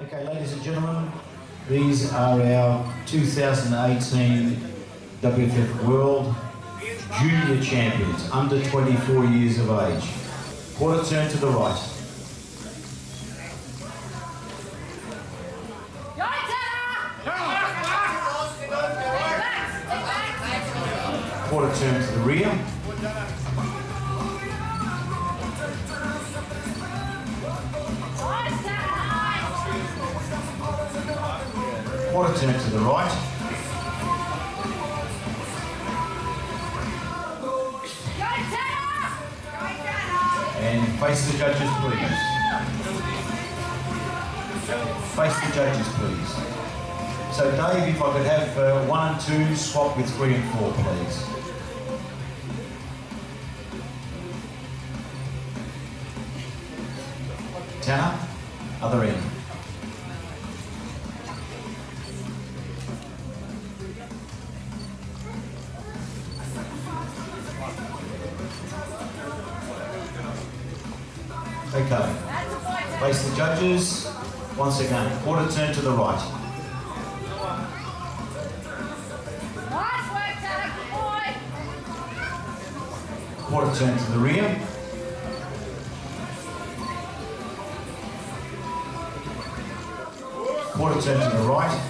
Okay, ladies and gentlemen, these are our 2018 WFF World Junior Champions, under 24 years of age. Quarter turn to the right. Quarter turn to the rear. Quarter turn to the right. And face the judges, please. Face the judges, please. So Dave, if I could have 1 and 2 swap with 3 and 4, please. Tanner, other end. Okay, face the judges, once again, quarter turn to the right. Nice work, Tanner, good boy. Quarter turn to the rear. Quarter turn to the right.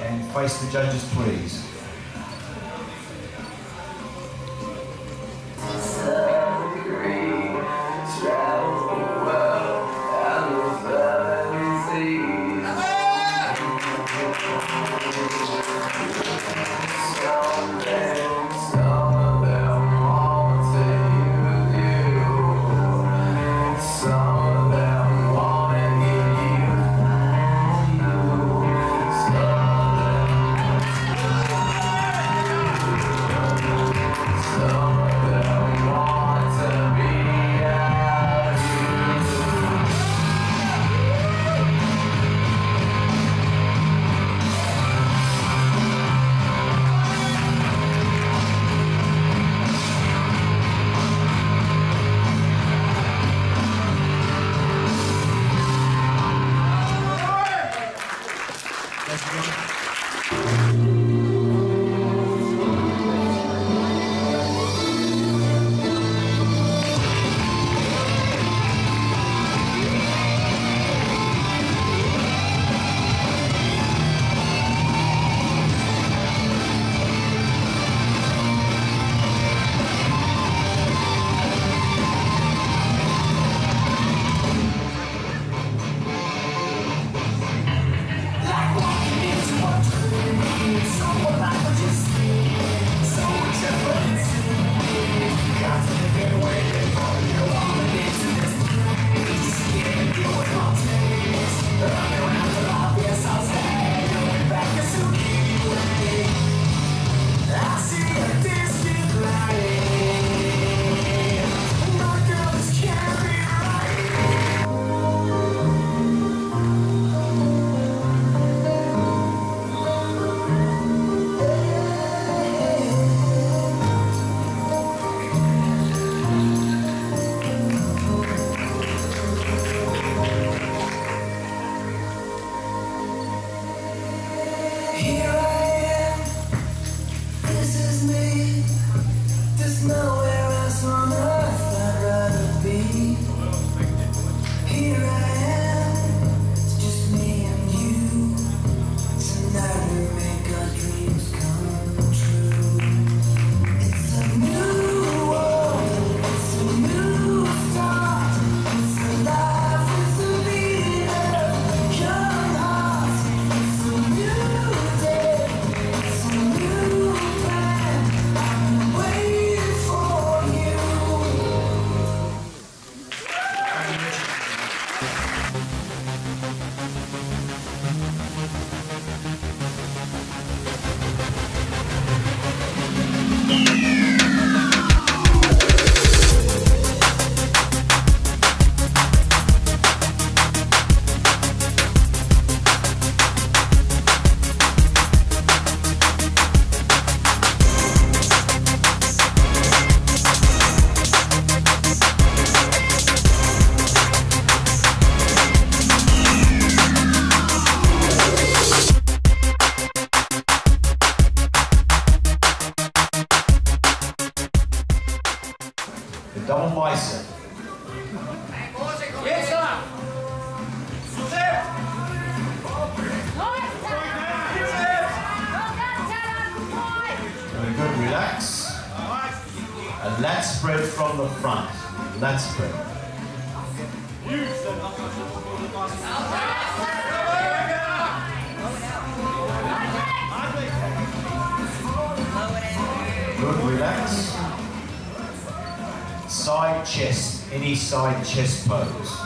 And face the judges, please. double bicep. Very good, relax. And lat spread from the front. Lat spread. Good, relax. Side chest, any side chest pose.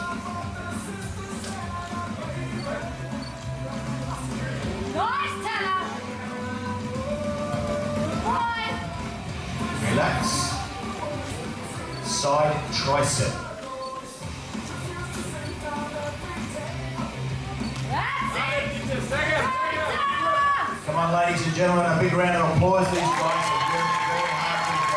Relax. Side tricep. Come on, ladies and gentlemen, a big round of applause. These guys are very hard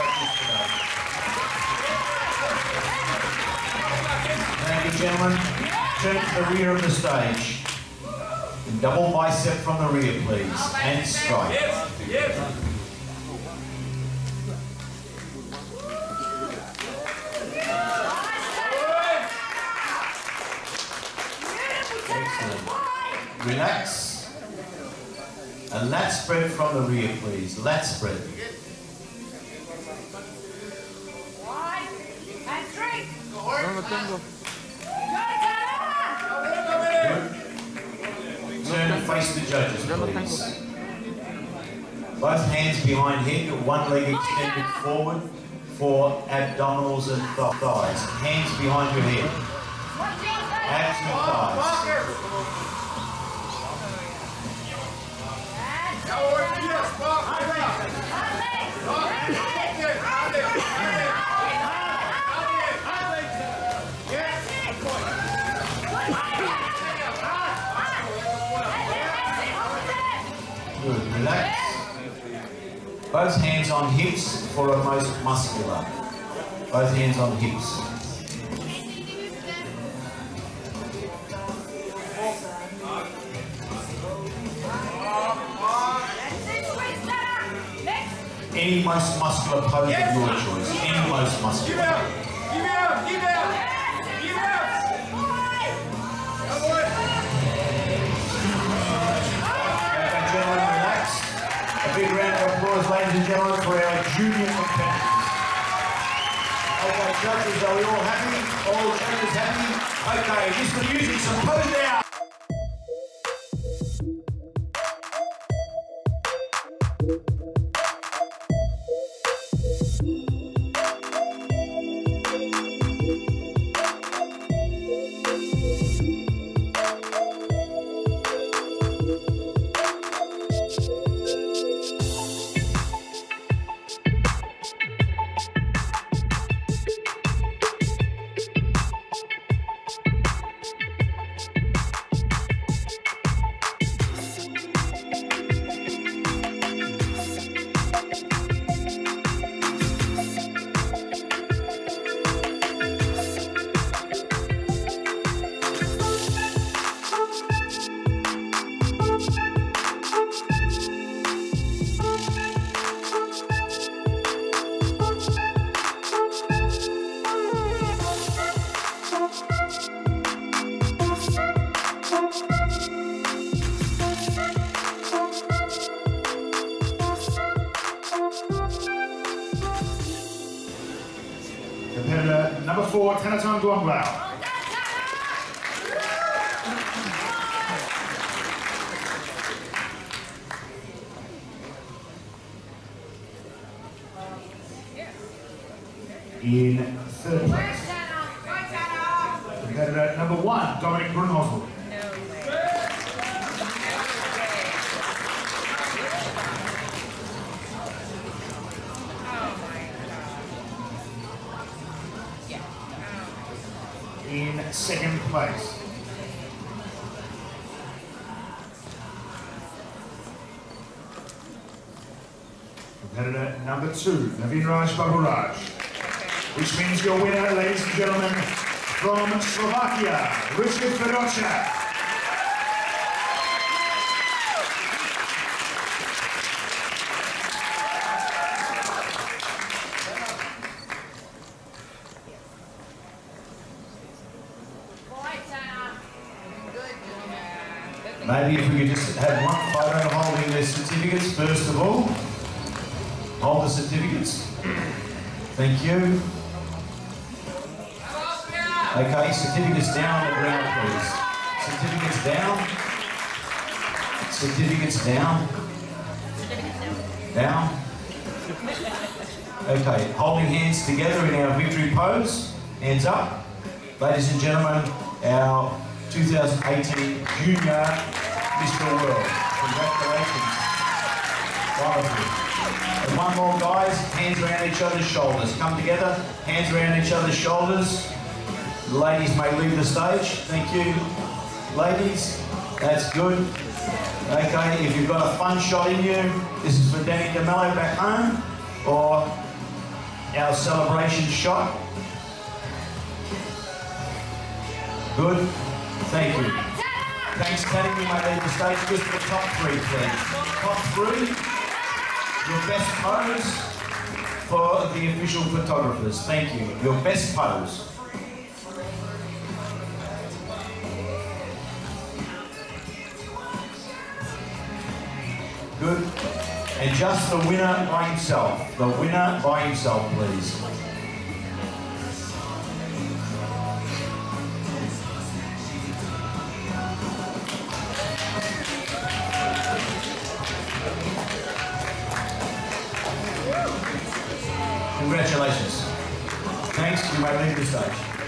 to practice today. Thank you, gentlemen. Turn to the rear of the stage. Double bicep from the rear, please. And strike. Excellent. Relax. And lat spread from the rear, please. Lat spread. Turn and face the judges, please. Both hands behind head, one leg extended forward for abdominals and thighs. Hands behind your head. Abs and thighs. Good, relax. Both hands on hips for a most muscular. Both hands on hips. Any most muscular pose of your choice. Any most muscular. Give it up! Give it up! Give it up! Give it up! A big round of applause, ladies and gentlemen, for our junior competitors. Okay, judges, are we all happy? All judges happy? Okay, Mr. Music, so put it down. In third place, competitor number 1, Dominik Brunhölzl. In second place, competitor number 2, Naveenraj Baburaj. Which means your winner, ladies and gentlemen, from Slovakia, Richard Fedorčák. Maybe if we could just have one photo holding their certificates, first of all. Hold the certificates. Thank you. Okay, certificates down on the ground, please. Certificates down. Certificates down. Down. Okay, holding hands together in our victory pose. Hands up. Ladies and gentlemen, our 2018 Junior Mr. World. Congratulations. And one more, guys. Hands around each other's shoulders. Come together. Hands around each other's shoulders. The ladies may leave the stage. Thank you, ladies. That's good. Okay, if you've got a fun shot in you, this is for Danny DiMello back home, or our celebration shot. Good. Thank you. Thanks, Danny. You may leave the stage just for the top three, please. Top three, your best pose for the official photographers. Thank you. Your best pose. Good. And just the winner by himself. The winner by himself, please. Congratulations. Thanks. You may leave the stage.